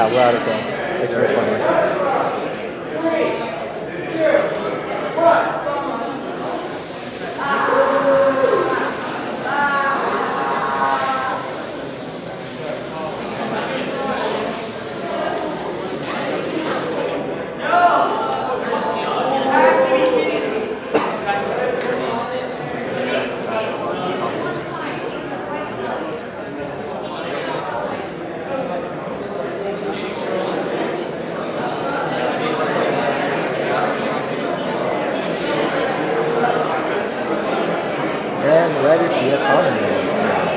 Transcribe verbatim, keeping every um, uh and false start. Yeah, we're out of breath. It's real funny. That is the autonomy.